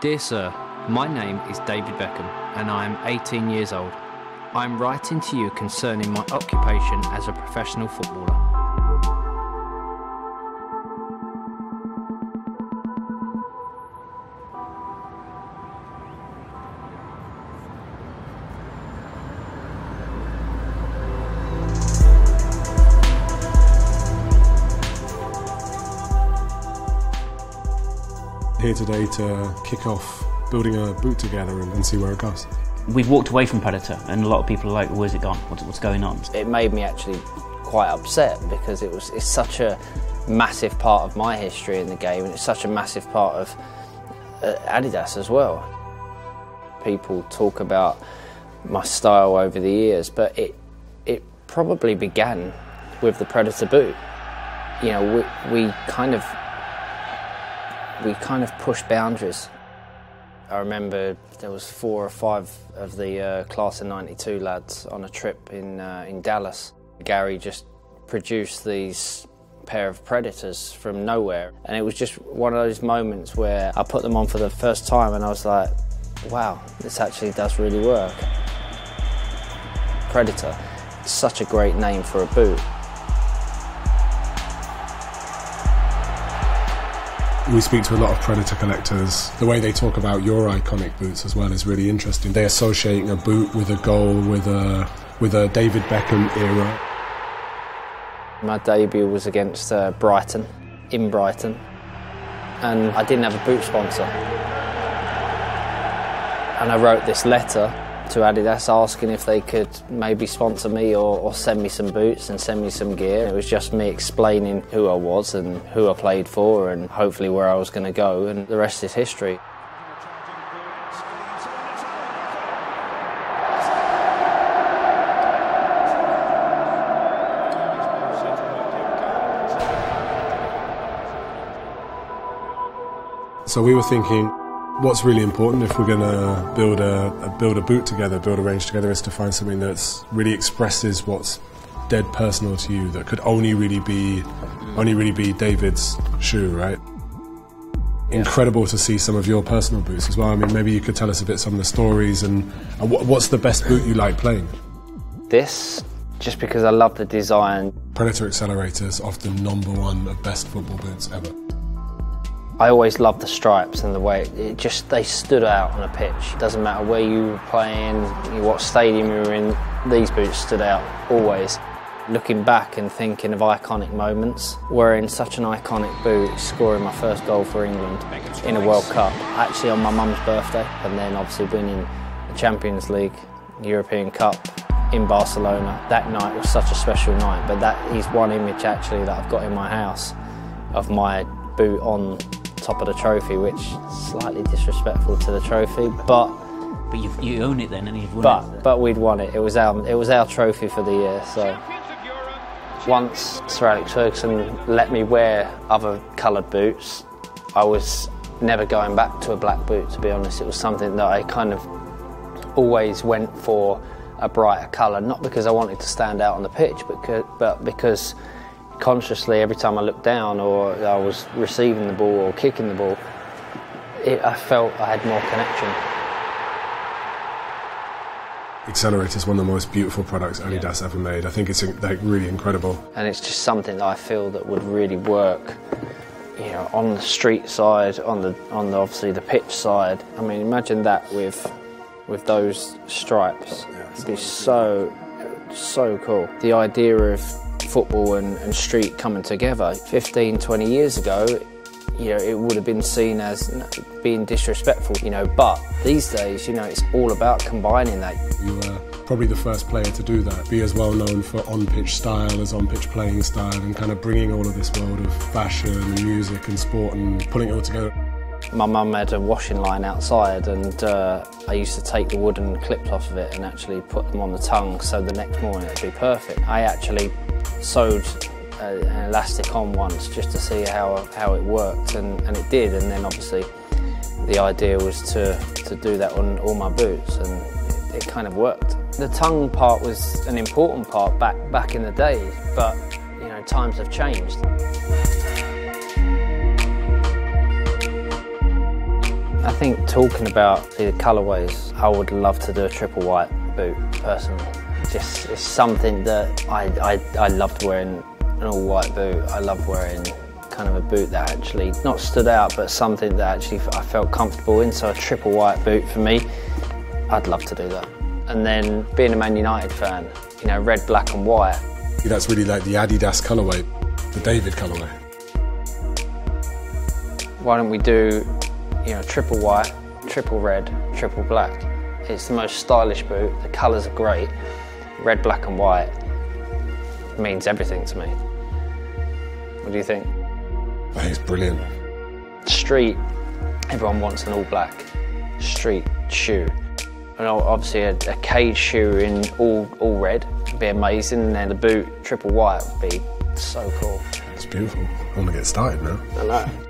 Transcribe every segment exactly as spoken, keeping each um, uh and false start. Dear Sir, my name is David Beckham and I am eighteen years old. I am writing to you concerning my occupation as a professional footballer. Here today to kick off building a boot together and, and see where it goes. We've walked away from Predator and a lot of people are like, where's it gone? What's, what's going on? It made me actually quite upset because it was it's such a massive part of my history in the game and it's such a massive part of uh, Adidas as well. People talk about my style over the years, but it, it probably began with the Predator boot. You know, we, we kind of we kind of pushed boundaries. I remember there was four or five of the uh, Class of ninety-two lads on a trip in, uh, in Dallas. Gary just produced these pair of Predators from nowhere. And it was just one of those moments where I put them on for the first time and I was like, wow, this actually does really work. Predator, it's such a great name for a boot. We speak to a lot of Predator collectors. The way they talk about your iconic boots as well is really interesting. They're associating a boot with a goal, with a, with a David Beckham era. My debut was against uh, Brighton, in Brighton, and I didn't have a boot sponsor. And I wrote this letter to Adidas asking if they could maybe sponsor me or, or send me some boots and send me some gear. It was just me explaining who I was and who I played for and hopefully where I was going to go, and the rest is history. So we were thinking, what's really important if we're going to build a, a build a boot together, build a range together, is to find something that really expresses what's dead personal to you, that could only really be only really be David's shoe, right? Yeah. Incredible to see some of your personal boots as well. I mean, maybe you could tell us a bit some of the stories and, and what, what's the best boot you like playing? This, just because I love the design. Predator Accelerator is often number one of best football boots ever. I always loved the stripes and the way it, it just, they stood out on a pitch. It doesn't matter where you were playing, what stadium you were in, these boots stood out, always. Looking back and thinking of iconic moments, wearing such an iconic boot, scoring my first goal for England in a World Cup, actually on my mum's birthday, and then obviously winning the Champions League, European Cup in Barcelona. That night was such a special night, but that is one image actually that I've got in my house of my boot on top of the trophy, which is slightly disrespectful to the trophy, but but you've, you own it then, and you've won but, it. But but we'd won it. It was our it was our trophy for the year. So once Sir Alex Ferguson let me wear other coloured boots, I was never going back to a black boot. To be honest, it was something that I kind of always went for a brighter colour, not because I wanted to stand out on the pitch, but because, but because. consciously, every time I looked down or I was receiving the ball or kicking the ball, it, I felt I had more connection. Accelerator is one of the most beautiful products Adidas yeah. ever made. I think it's like really incredible. And it's just something that I feel that would really work, you know, on the street side, on the on the, obviously the pitch side. I mean, imagine that with with those stripes. Yeah, it'd be so so cool. The idea of football and, and street coming together. fifteen, twenty years ago, you know, it would have been seen as being disrespectful, you know, but these days, you know, it's all about combining that. You were probably the first player to do that, be as well known for on-pitch style as on-pitch playing style, and kind of bringing all of this world of fashion and music and sport and pulling it all together. My mum had a washing line outside, and uh, I used to take the wooden clips off of it and actually put them on the tongue so the next morning it'd be perfect. I actually sewed uh, an elastic on once just to see how, how it worked, and, and it did, and then obviously the idea was to, to do that on all my boots, and it, it kind of worked. The tongue part was an important part back, back in the day, but you know, times have changed. I think talking about the colourways, I would love to do a triple white boot personally. Just it's something that I, I, I loved wearing an all white boot. I loved wearing kind of a boot that actually not stood out, but something that actually I felt comfortable in. So a triple white boot for me, I'd love to do that. And then being a Man United fan, you know, red, black and white. That's really like the Adidas colourway, the David colourway. Why don't we do, you know, triple white, triple red, triple black. It's the most stylish boot, the colours are great. Red, black and white means everything to me. What do you think? I think it's brilliant. Street, everyone wants an all black street shoe. And obviously a, a Cage shoe in all, all red would be amazing, and then the boot, triple white, would be so cool. It's beautiful. I'm gonna get started now. I know.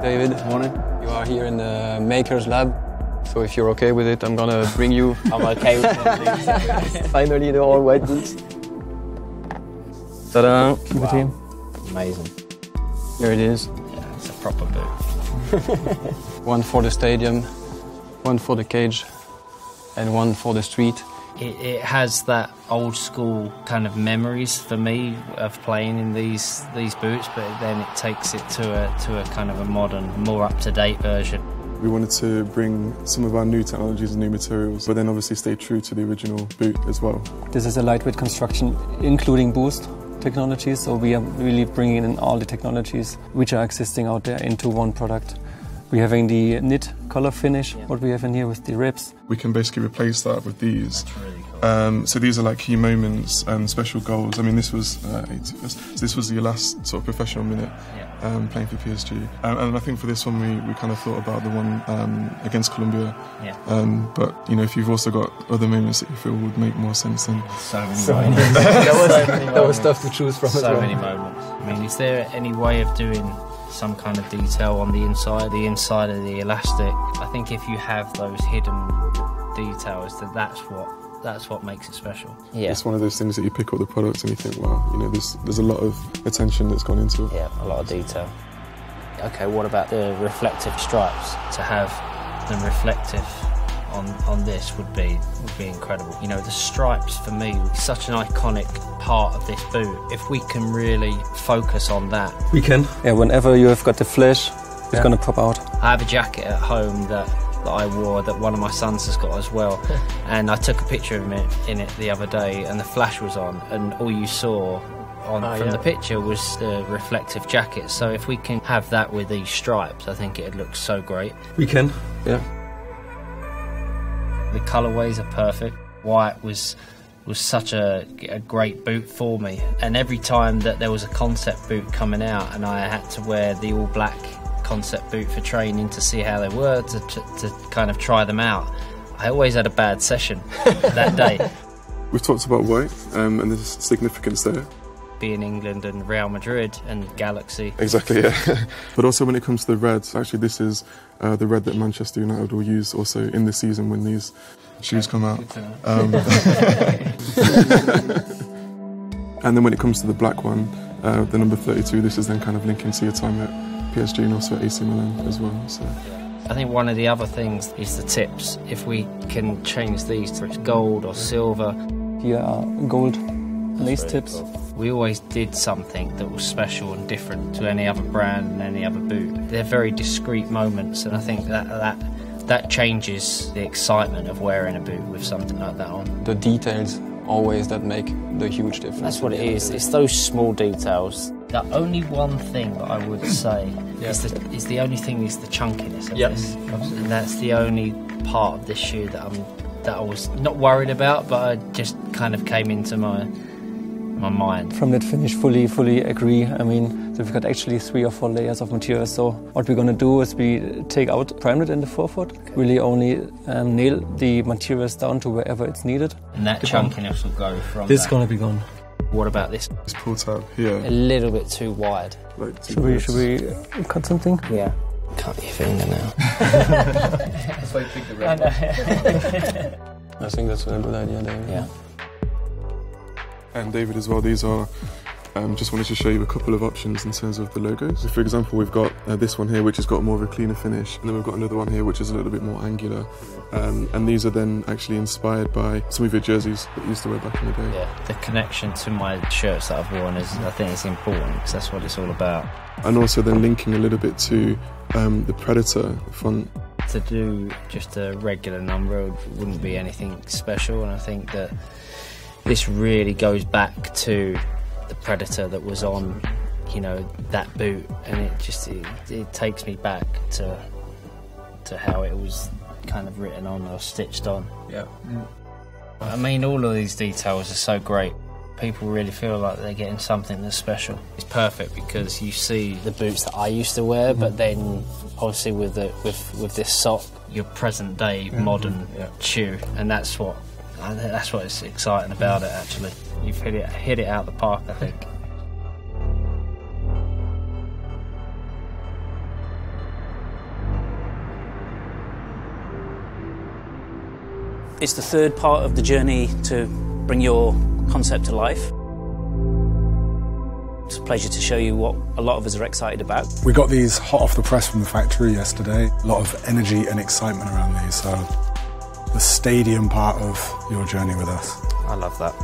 David, morning. You are here in the Maker's Lab. So if you're okay with it, I'm gonna bring you... I'm okay with it. Finally, the all white boots. Ta-da! Wow. The team. Amazing. Here it is. Yeah, it's a proper boot. One for the Stadium, one for the Cage, and one for the Street. It, it has that old school kind of memories for me of playing in these these boots, but then it takes it to a to a kind of a modern, more up-to-date version. We wanted to bring some of our new technologies and new materials, but then obviously stay true to the original boot as well. This is a lightweight construction, including boost technologies, so we are really bringing in all the technologies which are existing out there into one product. We're having the knit color finish, yeah. What we have in here with the ribs. We can basically replace that with these. That's really cool. Um, so these are like key moments and special goals. I mean, this was uh, this was the last sort of professional minute um, playing for P S G. Um, and I think for this one, we, we kind of thought about the one um, against Colombia. Yeah. Um, but, you know, if you've also got other moments that you feel would make more sense than... So many so moments. That was, so many that was stuff to choose from so as well. So many moments. I mean, is there any way of doing... some kind of detail on the inside, the inside of the elastic? I think if you have those hidden details, that that's what that's what makes it special. Yeah. It's one of those things that you pick up the product and you think, wow, you know, there's there's a lot of attention that's gone into it. Yeah, a lot of detail. Okay, what about the reflective stripes? To have them reflective on on this would be would be incredible. You know, the stripes for me were such an iconic part of this boot. If we can really focus on that, we can. Yeah, whenever you have got the flash, it's yeah. going to pop out. I have a jacket at home that that I wore that one of my sons has got as well, and I took a picture of him in it the other day, and the flash was on, and all you saw on oh, from yeah. the picture was the reflective jacket. So if we can have that with these stripes, I think it'd look so great. We can. Yeah. The colourways are perfect. White was was such a, a great boot for me, and every time that there was a concept boot coming out and I had to wear the all black concept boot for training to see how they were, to, to, to kind of try them out, I always had a bad session that day. We've talked about white um, and the significance there. Being England and Real Madrid and Galaxy. Exactly, yeah. But also when it comes to the reds, actually this is uh, the red that Manchester United will use also in the season when these shoes okay, come out. Um, and then when it comes to the black one, uh, the number thirty-two, this is then kind of linking to your time at P S G and also A C Milan as well. So. I think one of the other things is the tips. If we can change these to gold or silver. Here are gold lace tips. Cool. We always did something that was special and different to any other brand and any other boot. They're very discreet moments, and I think that that that changes the excitement of wearing a boot with something like that on. The details always that make the huge difference. That's what it is. It's those small details. The only one thing that I would say yeah. is the is the only thing is the chunkiness of yes. this, and that's the only part of this shoe that I'm. that I was not worried about, but I just kind of came into my my mind. From that finish, fully, fully agree. I mean, so we've got actually three or four layers of material. So what we're going to do is we take out, prime it in the forefoot, okay. really only um, nail the materials down to wherever it's needed. And that Keep chunkiness on. will go from This is going to be gone. What about this? It's pulled out here. A little bit too wide. Like too should, we, should we cut something? Yeah. Cut your finger now. That's why you picked the red one. I think that's a good idea, David. Yeah. And David as well, these are, um, just wanted to show you a couple of options in terms of the logos. So for example, we've got uh, this one here, which has got more of a cleaner finish, and then we've got another one here, which is a little bit more angular. Um, and these are then actually inspired by some of your jerseys that you used to wear back in the day. Yeah, the connection to my shirts that I've worn is, I think it's important, because that's what it's all about. And also then linking a little bit to um, the Predator font. To do just a regular number wouldn't be anything special, and I think that this really goes back to the Predator that was on, you know, that boot, and it just it, it takes me back to to how it was kind of written on or stitched on. Yeah. Mm. I mean, all of these details are so great. People really feel like they're getting something that's special. It's perfect because you see the boots that I used to wear, mm-hmm. but then obviously with the, with with this sock, your present day mm-hmm. modern yeah. shoe, and that's what. And that's what's exciting about it, actually. You've hit it, hit it out of the park, I think. It's the third part of the journey to bring your concept to life. It's a pleasure to show you what a lot of us are excited about. We got these hot off the press from the factory yesterday. A lot of energy and excitement around these, so the stadium part of your journey with us. I love that.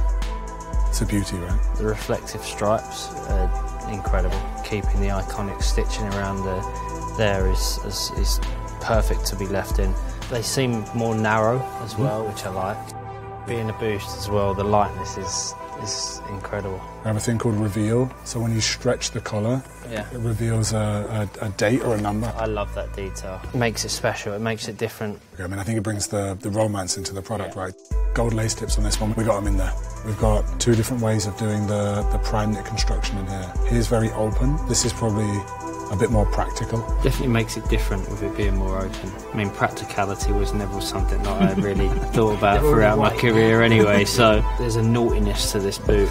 It's a beauty, right? The reflective stripes are incredible. Keeping the iconic stitching around the, there is, is, is perfect to be left in. They seem more narrow as well, which I like. Being a boost as well, the lightness is, is incredible. I have a thing called reveal, so when you stretch the collar, yeah. it reveals a, a, a date or a number. I love that detail. It makes it special, it makes it different. I mean, I think it brings the, the romance into the product, yeah. right? Gold lace tips on this one, we got them in there. We've got two different ways of doing the, the prime knit construction in here. Here's very open, this is probably a bit more practical. Definitely makes it different with it being more open. I mean, practicality was never something that I really thought about throughout my career anyway, so there's a naughtiness to this boot.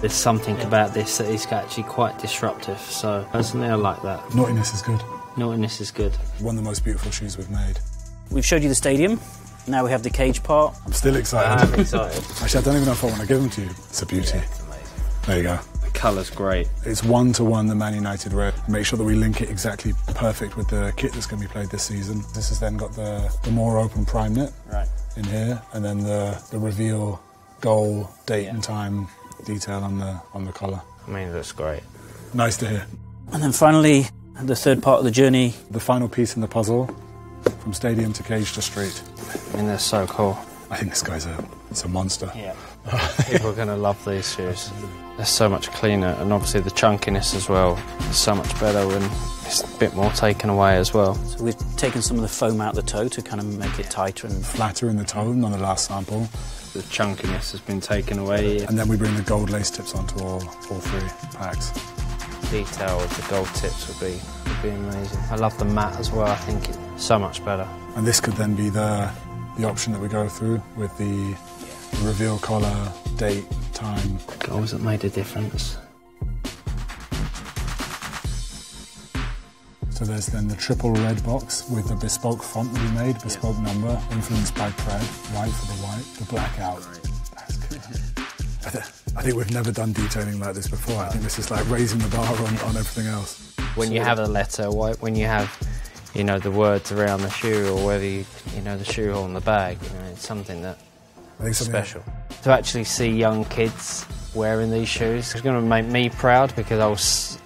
There's something yeah. about this that is actually quite disruptive, so personally I like that. Naughtiness is good. Naughtiness is good. One of the most beautiful shoes we've made. We've showed you the stadium, now we have the cage part. I'm still excited. I'm excited. Actually, I don't even know if I want to give them to you. It's a beauty. Yeah, it's amazing. There you go. Colour's great. It's one to one the Man United red. Make sure that we link it exactly perfect with the kit that's going to be played this season. This has then got the, the more open prime knit right. in here, and then the, the reveal goal, date yeah. and time detail on the on the collar. I mean, that's great. Nice to hear. And then finally, the third part of the journey. The final piece in the puzzle, from stadium to cage to street. I mean, they're so cool. I think this guy's a, it's a monster. Yeah. People are going to love these shoes. They're so much cleaner, and obviously the chunkiness as well is so much better when it's a bit more taken away as well. So we've taken some of the foam out the toe to kind of make it tighter and flatter in the tone on the last sample. The chunkiness has been taken away. And then we bring the gold lace tips onto all, all three packs. Detail of the gold tips would be, would be amazing. I love the matte as well, I think it's so much better. And this could then be the the option that we go through with the reveal collar, date, time. Goals that made a difference. So there's then the triple red box with the bespoke font that we made, bespoke yeah. number, influenced by Pred, white for the white, the blackout. That's good. I, th I think we've never done detailing like this before. I think this is like raising the bar on, on everything else. When you have a letter, when you have, you know, the words around the shoe, or whether you, you know, the shoe on the bag, you know, it's something that I think special. Something. To actually see young kids wearing these shoes is going to make me proud, because I was,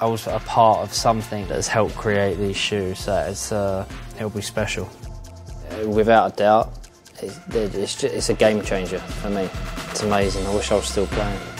I was a part of something that has helped create these shoes. So it's, uh, it'll be special. Without a doubt, it's, it's, just, it's a game changer for me. It's amazing. I wish I was still playing.